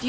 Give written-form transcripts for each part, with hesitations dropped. Do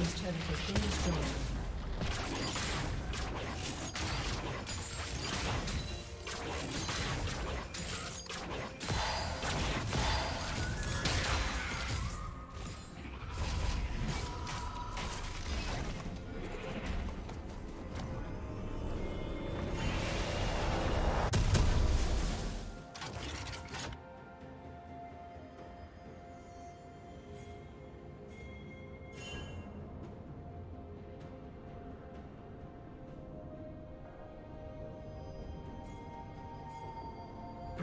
team's turret has been destroyed.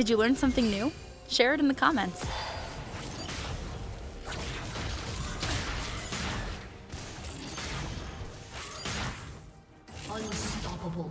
Did you learn something new? Share it in the comments. Unstoppable.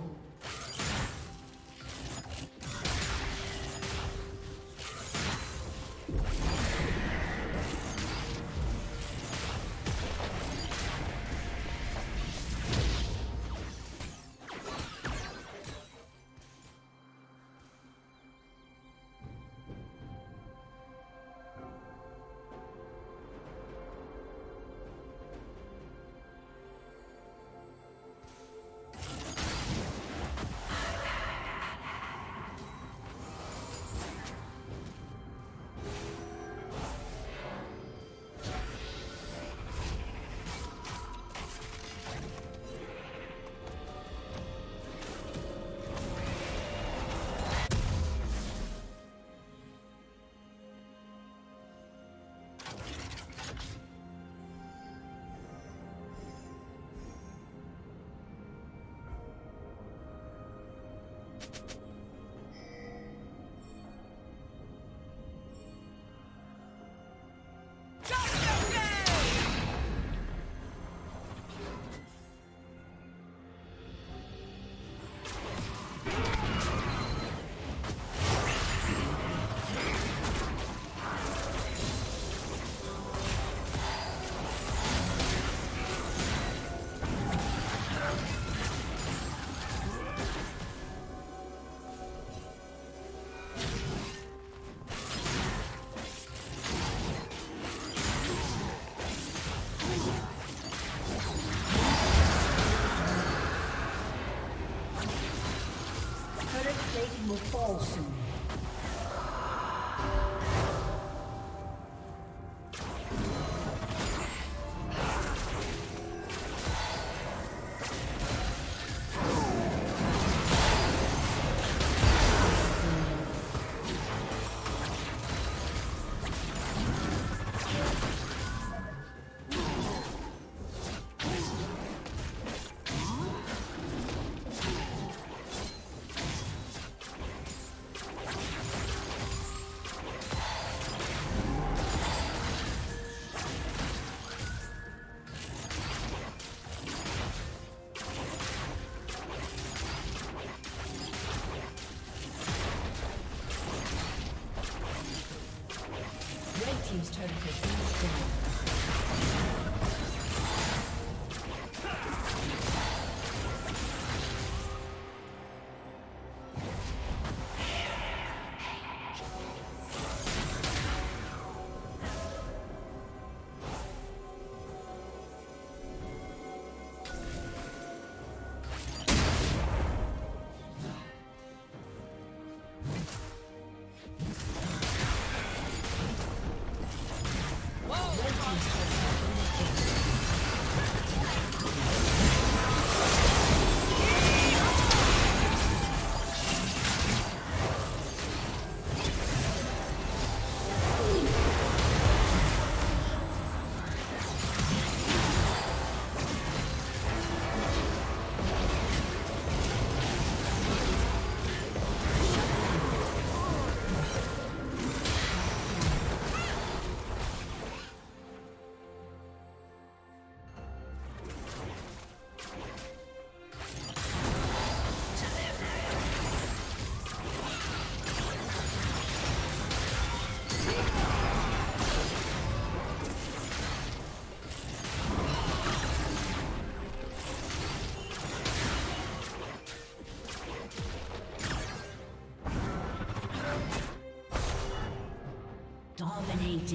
Awesome.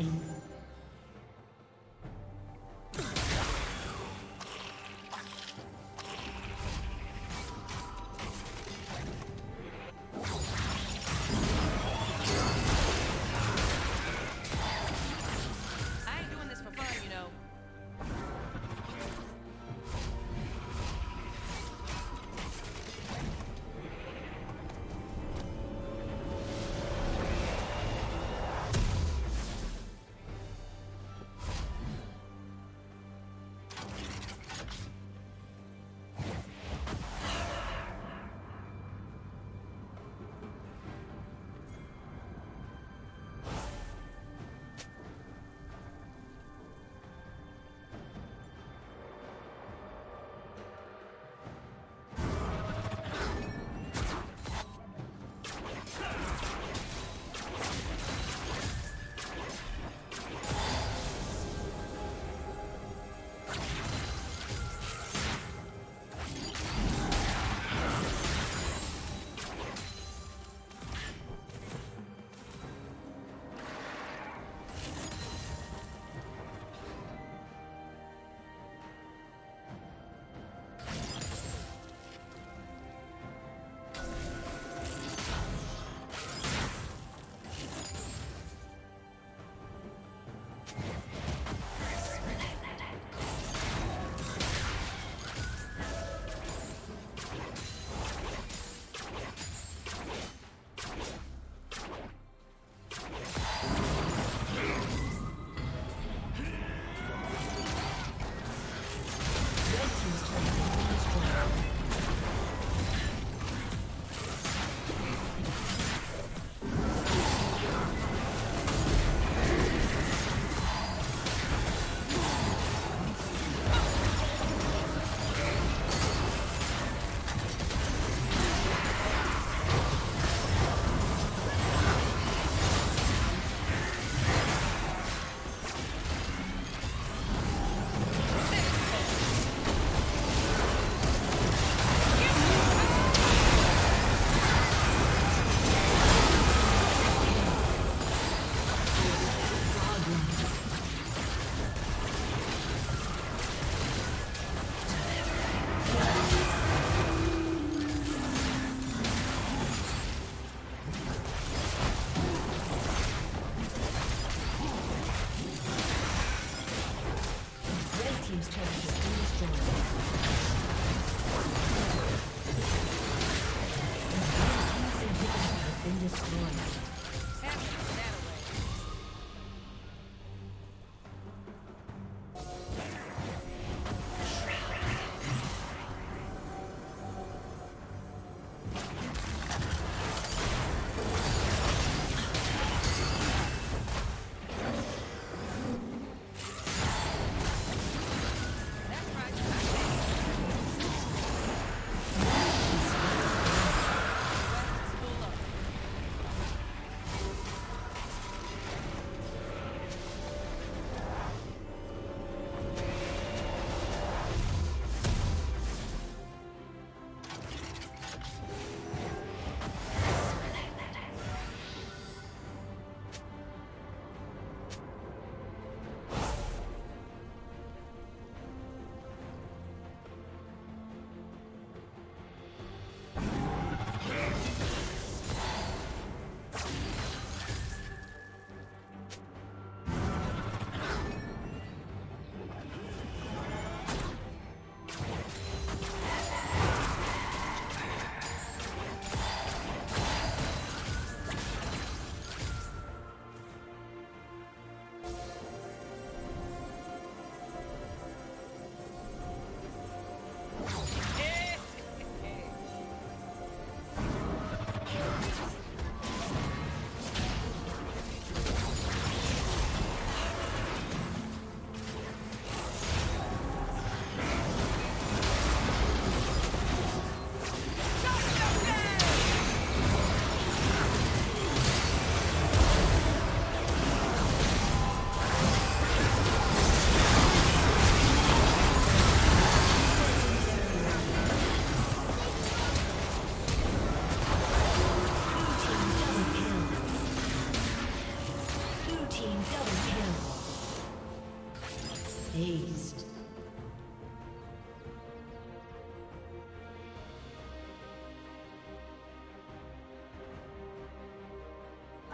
origem.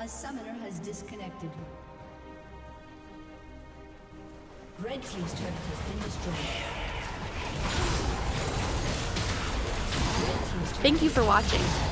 A summoner has disconnected. Red Team's turret has been destroyed. Thank you for watching.